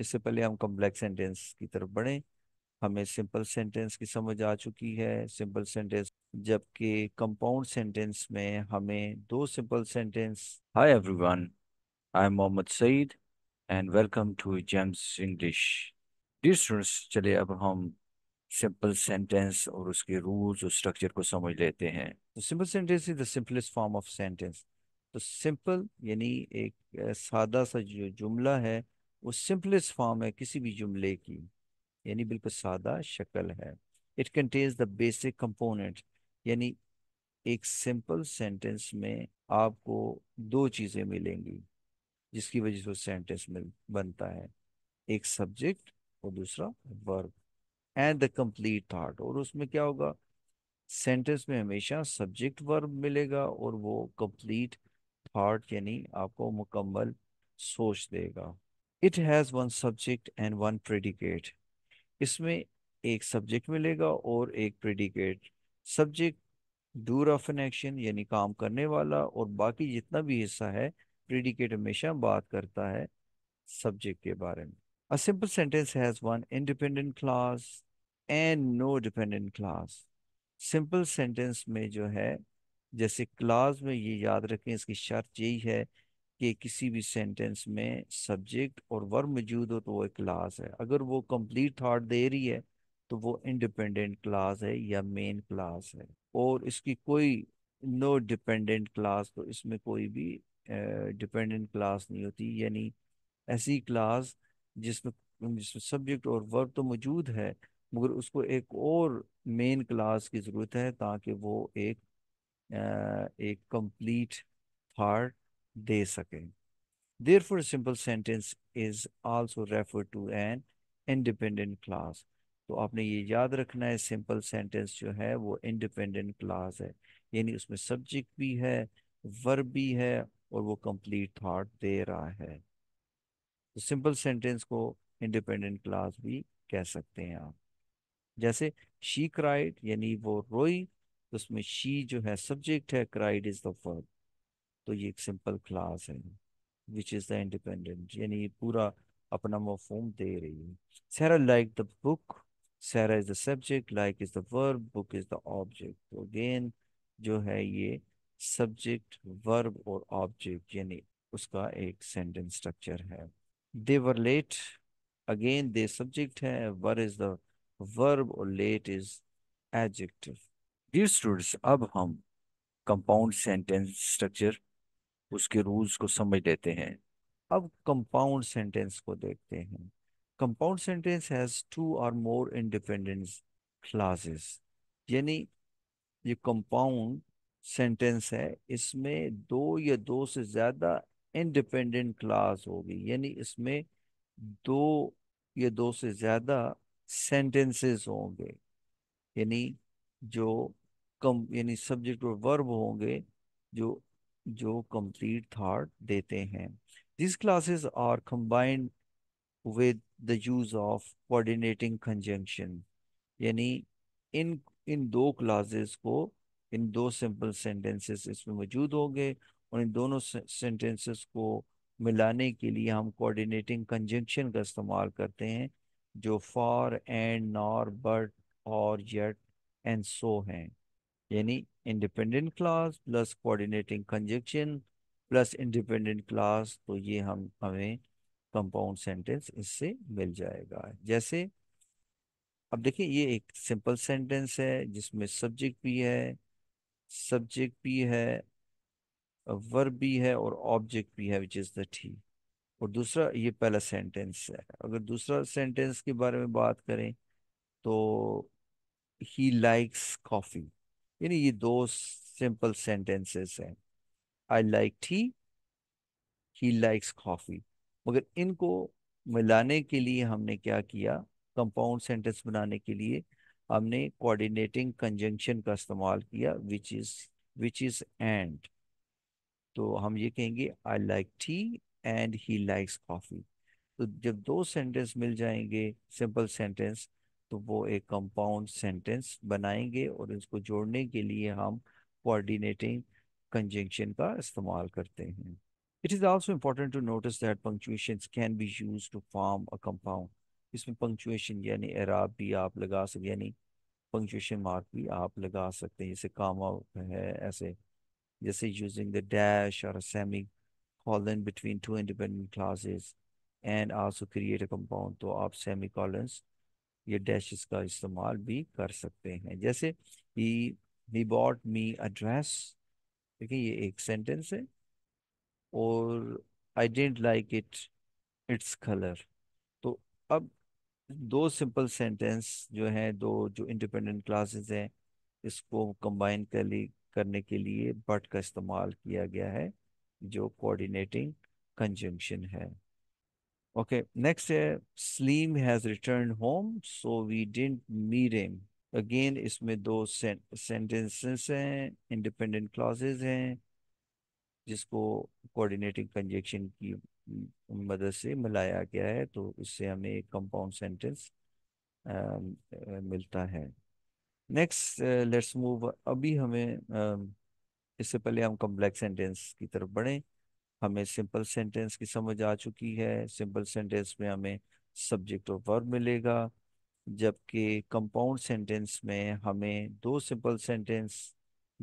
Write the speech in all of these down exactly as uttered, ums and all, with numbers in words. इससे पहले हम कॉम्प्लेक्स सेंटेंस की तरफ बढ़ें। हमें सिंपल सेंटेंस की समझ आ चुकी है। सिंपल सेंटेंस जबकि कंपाउंड सेंटेंस में हमें दो simple sentence. Hi everyone, I am Mohammad Saeed and welcome to James English. Dear students, चले अब हम सिंपल सेंटेंस और उसके रूल्स और स्ट्रक्चर को समझ लेते हैं। तो simple sentence is the simplest form of sentence. तो सिंपल यानी एक सादा सा जो जुमला है वो सिंपलेस्ट फॉर्म है किसी भी जुमले की, यानी बिल्कुल सादा शक्ल है। It contains the basic component, यानी एक सिंपल सेंटेंस में आपको दो चीज़ें मिलेंगी जिसकी वजह से वो सेंटेंस में बनता है, एक सब्जेक्ट और दूसरा verb and the complete thought. और उसमें क्या होगा, सेंटेंस में हमेशा सब्जेक्ट वर्ब मिलेगा और वो कंप्लीट थॉट यानी आपको मुकम्मल सोच देगा। It has one subject and one predicate. इसमें एक सब्जेक्ट मिलेगा और एक predicate. Subject doer of an action यानी काम करने वाला, और बाकी जितना भी हिस्सा है प्रेडिकेट हमेशा बात करता है सब्जेक्ट के बारे में। A simple sentence has one independent clause and no dependent clause. Simple sentence में जो है जैसे क्लॉज में, ये याद रखें इसकी शर्त यही है कि किसी भी सेंटेंस में सब्जेक्ट और वर्ब मौजूद हो तो वो एक क्लॉज है। अगर वो कंप्लीट थॉट दे रही है तो वो इंडिपेंडेंट क्लॉज है या मेन क्लॉज है। और इसकी कोई नो डिपेंडेंट क्लॉज, तो इसमें कोई भी डिपेंडेंट क्लॉज नहीं होती, यानी ऐसी क्लॉज जिसमें जिसमें सब्जेक्ट और वर्ब तो मौजूद है मगर उसको एक और मेन क्लॉज की ज़रूरत है ताकि वो एक आ, एक कंप्लीट थॉट दे सकें। Therefore simple sentence is also refer to an independent clause. तो आपने ये याद रखना है सिंपल सेंटेंस जो है वो इंडिपेंडेंट क्लॉज है, यानी उसमें सब्जेक्ट भी है, वर्ब भी है और वो कंप्लीट थॉट दे रहा है। तो सिंपल सेंटेंस को इंडिपेंडेंट क्लॉज भी कह सकते हैं आप। जैसे शी क्राइड यानी वो रोई, तो उसमें शी जो है सब्जेक्ट है, क्राइड इज द वर्ब। तो ये एक सिंपल क्लॉज है विच इज़ द इंडिपेंडेंट, यानी पूरा अपना मफहूम दे रही है। सारा लाइक द बुक, सारा is the subject, like is the verb, book is the object. तो अगेन जो है ये सब्जेक्ट वर्ब और ऑब्जेक्ट यानी उसका एक सेंटेंस स्ट्रक्चर है। They were late, again they subject है, वर इज़ द वर्ब और late is adjective. Dear students, अब हम कंपाउंड सेंटेंस स्ट्रक्चर उसके रूल्स को समझ लेते हैं। अब कंपाउंड सेंटेंस को देखते हैं। कंपाउंड सेंटेंस हैज़ टू और मोर इंडिपेंडेंट क्लॉजेस, यानी ये कंपाउंड सेंटेंस है इसमें दो या दो से ज़्यादा इंडिपेंडेंट क्लॉज होगी, यानी इसमें दो या दो से ज़्यादा सेंटेंसेस होंगे, यानी जो कम यानी सब्जेक्ट और वर्ब होंगे जो जो कंप्लीट थॉट देते हैं। This classes are combined with the use of coordinating conjunction, यानी इन इन दो क्लासेस को, इन दो सिंपल सेंटेंसेस इसमें मौजूद होंगे और इन दोनों सेंटेंसेस को मिलाने के लिए हम कोऑर्डिनेटिंग कंजंक्शन का इस्तेमाल करते हैं जो for, and, nor, but, or, yet and so हैं, यानी independent clause plus coordinating conjunction plus independent clause. तो ये हम हमें कंपाउंड सेंटेंस इससे मिल जाएगा। जैसे अब देखिए ये एक सिंपल सेंटेंस है जिसमें सब्जेक्ट भी है, सब्जेक्ट भी है, वर्ब भी है और ऑब्जेक्ट भी है विच इज़ द टी। और दूसरा ये पहला सेंटेंस है। अगर दूसरा सेंटेंस के बारे में बात करें तो ही लाइक्स कॉफ़ी, यानी ये दो सिंपल सेंटेंसेस हैं, I like tea, he likes coffee. मगर इनको मिलाने के लिए हमने क्या किया, कंपाउंड सेंटेंस बनाने के लिए हमने कोऑर्डिनेटिंग कंजंक्शन का इस्तेमाल किया which is which is and. तो हम ये कहेंगे I like tea and he likes coffee. तो जब दो सेंटेंस मिल जाएंगे सिंपल सेंटेंस तो वो एक कंपाउंड सेंटेंस बनाएंगे और इसको जोड़ने के लिए हम कोऑर्डिनेटिंग कंजंक्शन का इस्तेमाल करते हैं। It is also important to notice that punctuations can be used to form a compound. इसमें पंक्चुएशन यानी एराब भी आप लगा सकते, यानी पंक्चुएशन मार्क भी आप लगा सकते हैं, जैसे कामा है ऐसे, जैसे using the dash or semicolon between two independent clauses and also create a compound. तो आप सेमी कॉलन्स या डैशेस का इस्तेमाल भी कर सकते हैं, जैसे ही he bought me a dress. ठीक है, ये एक सेंटेंस है। और I don't like it it's colour. तो अब दो सिंपल सेंटेंस जो हैं, दो जो इंडिपेंडेंट क्लासेस हैं, इसको कंबाइन कर ली करने के लिए बट का इस्तेमाल किया गया है जो कोऑर्डिनेटिंग कंजंक्शन है। ओके, नेक्स्ट है slim has return home so we didn't meet him. Again इसमें दो सेंटेंसेस हैं, इंडिपेंडेंट क्लॉजेज हैं, जिसको कोऑर्डिनेटिंग कंजंक्शन की मदद से मिलाया गया है, तो इससे हमें एक कंपाउंड सेंटेंस मिलता है। नेक्स्ट लेट्स मूव, अभी हमें uh, इससे पहले हम कॉम्प्लेक्स सेंटेंस की तरफ बढ़ें। हमें सिंपल सेंटेंस की समझ आ चुकी है। सिंपल सेंटेंस में हमें सब्जेक्ट और वर्ब मिलेगा, जबकि कंपाउंड सेंटेंस में हमें दो सिंपल सेंटेंस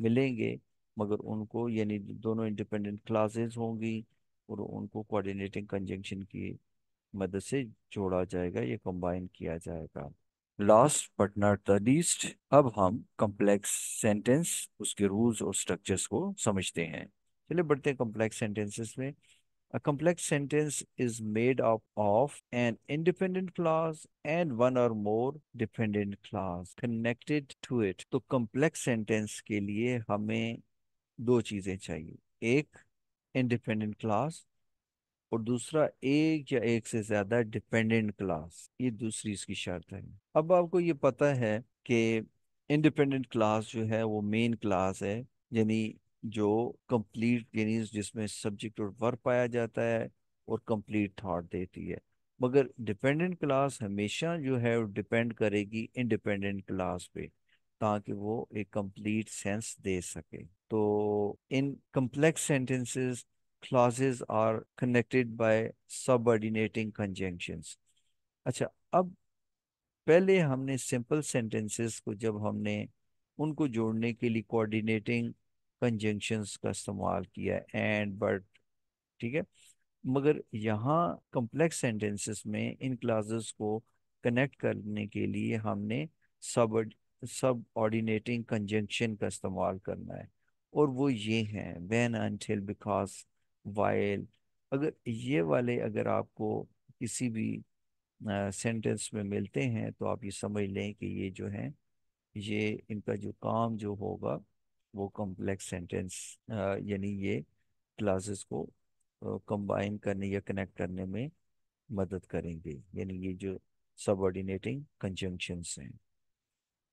मिलेंगे, मगर उनको यानी दोनों इंडिपेंडेंट क्लासेस होंगी और उनको कोऑर्डिनेटिंग कंजंक्शन की मदद से जोड़ा जाएगा या कंबाइन किया जाएगा। Last but not the least, अब हम कॉम्प्लेक्स सेंटेंस, उसके रूल्स और स्ट्रक्चर्स को समझते हैं। चलिए बढ़ते हैं कॉम्प्लेक्स सेंटेंसेस में। A complex sentence is made up of an independent clause and one or more dependent clause connected to it. तो कॉम्प्लेक्स सेंटेंस के लिए हमें दो चीजें चाहिए, एक इंडिपेंडेंट क्लॉज और दूसरा एक या एक से ज्यादा डिपेंडेंट क्लॉज। ये दूसरी इसकी शर्त है। अब आपको ये पता है कि इंडिपेंडेंट क्लॉज जो है वो मेन क्लॉज है, यानी जो कंप्लीट यानी जिसमें सब्जेक्ट और वर्ब पाया जाता है और कंप्लीट थॉट देती है, मगर डिपेंडेंट क्लास हमेशा जो है वो डिपेंड करेगी इंडिपेंडेंट क्लास पे ताकि वो एक कंप्लीट सेंस दे सके। तो इन complex sentences clauses are connected by subordinating conjunctions. अच्छा, अब पहले हमने सिंपल सेंटेंसेस को जब हमने उनको जोड़ने के लिए कोऑर्डिनेटिंग कंजंक्शंस का इस्तेमाल किया एंड बट, ठीक है, मगर यहाँ कॉम्प्लेक्स सेंटेंसेस में इन क्लासेस को कनेक्ट करने के लिए हमने सब सब ऑर्डिनेटिंग कंजंक्शन का इस्तेमाल करना है, और वो ये हैं व्हेन, अनटिल, बिकॉज, व्हाइल। अगर ये वाले अगर आपको किसी भी सेंटेंस uh, में मिलते हैं तो आप ये समझ लें कि ये जो हैं ये इनका जो काम जो होगा वो कॉम्प्लेक्स सेंटेंस यानी ये क्लासेस को कंबाइन करने या कनेक्ट करने में मदद करेंगे, यानी ये जो सबऑर्डिनेटिंग कंजंक्शंस हैं।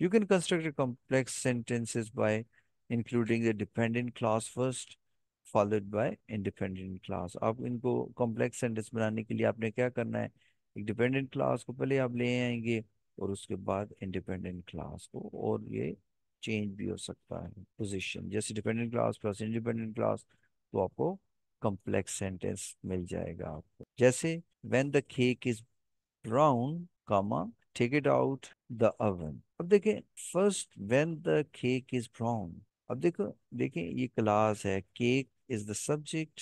You can construct complex sentences by including the dependent clause first followed by independent clause. आप इनको कॉम्प्लेक्स सेंटेंस बनाने के लिए आपने क्या करना है, एक डिपेंडेंट क्लॉज को पहले आप ले आएंगे और उसके बाद इंडिपेंडेंट क्लॉज को, और ये चेंज भी हो सकता है पोजीशन, जैसे dependent clause plus independent clause, तो आपको कॉम्प्लेक्स सेंटेंस मिल जाएगा। आपको जैसे when the cake is brown comma take it out the oven. अब देखें first when the cake is brown, अब देखो देखें ये क्लास है, cake is the subject,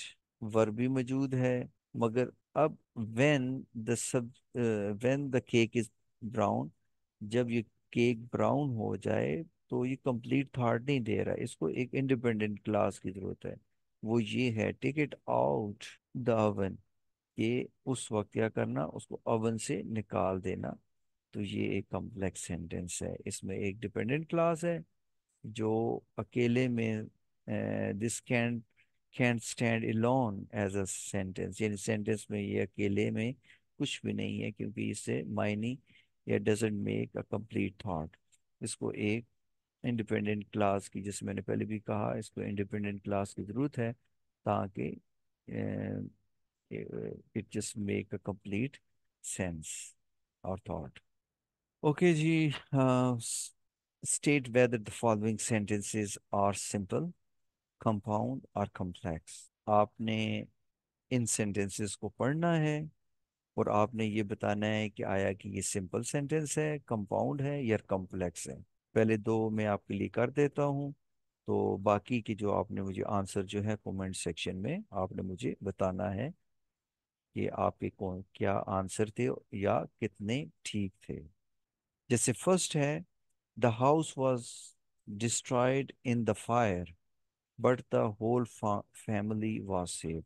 verb भी मौजूद है, मगर अब when the sub when the cake is brown, जब ये केक ब्राउन हो जाए तो ये कंप्लीट थॉट नहीं दे रहा है, इसको एक इंडिपेंडेंट क्लास की जरूरत है, वो ये है take it out the oven. ये उस वक्त क्या करना, उसको ओवन से निकाल देना। तो ये एक कॉम्प्लेक्स सेंटेंस है, इसमें एक डिपेंडेंट क्लास है जो अकेले में this can can stand alone as a sentence, यानी सेंटेंस में ये अकेले में कुछ भी नहीं है क्योंकि इससे मायनी या doesn't make a complete thought. इसको एक इंडिपेंडेंट क्लास की, जैसे मैंने पहले भी कहा, इसको इंडिपेंडेंट क्लास की ज़रूरत है ताकि it just make a complete sense और थॉट। ओके जी, state whether the following sentences are simple, compound or complex. आपने इन सेंटेंसेस को पढ़ना है और आपने ये बताना है कि आया कि ये सिंपल सेंटेंस है, कंपाउंड है या कॉम्प्लेक्स है। पहले दो मैं आपके लिए कर देता हूँ, तो बाकी के जो आपने मुझे आंसर जो है कमेंट सेक्शन में आपने मुझे बताना है कि आपके कौन क्या आंसर थे या कितने ठीक थे। जैसे फर्स्ट है, the house was destroyed in the fire but the whole family was saved.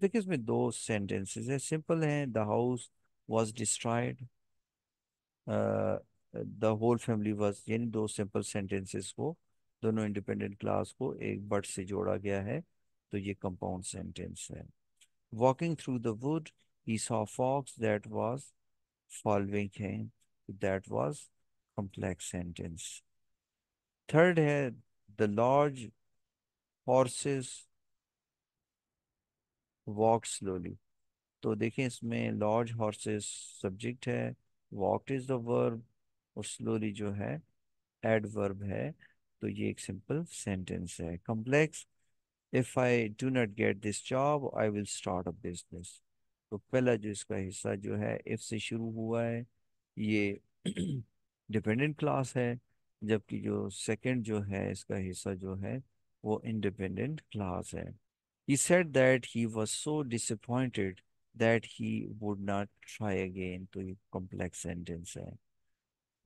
देखिए इसमें दो सेंटेंसेस है, सिंपल हैं, the house was destroyed, the whole family was, यानी दो सिंपल सेंटेंसेस को, दोनों इंडिपेंडेंट क्लास को एक बट से जोड़ा गया है, तो ये कंपाउंड सेंटेंस है। Walking through the wood he saw fox that was following him, that was complex sentence. Third है, the large horses walk slowly, तो देखें इसमें लार्ज हॉर्सेस सब्जेक्ट है, वॉक इज द वर्ब और स्लोली जो है adverb है, तो ये एक सिंपल सेंटेंस है। Complex, if I do not get this job I will start a business, तो पहला जो इसका हिस्सा जो है इफ से शुरू हुआ है, ये डिपेंडेंट क्लास है, जबकि जो सेकंड जो है इसका हिस्सा जो है वो इंडिपेंडेंट क्लास है। He said that he was so disappointed that he would not try again, तो ये complex sentence है।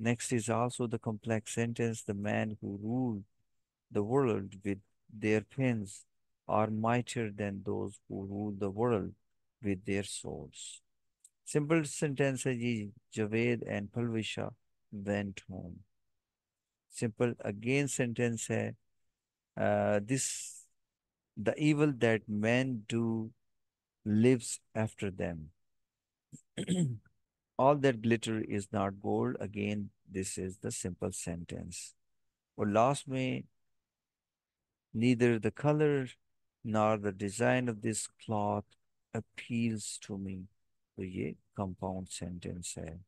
Next is also the complex sentence, the man who ruled the world with their pens are mightier than those who rule the world with their swords. Simple sentence है जी, Javed and Palvisha went home. Simple again sentence है, uh, this the evil that men do lives after them. All that glitter is not gold. Again, this is the simple sentence. और last में, neither the color nor the design of this cloth appeals to me. तो ये compound sentence है.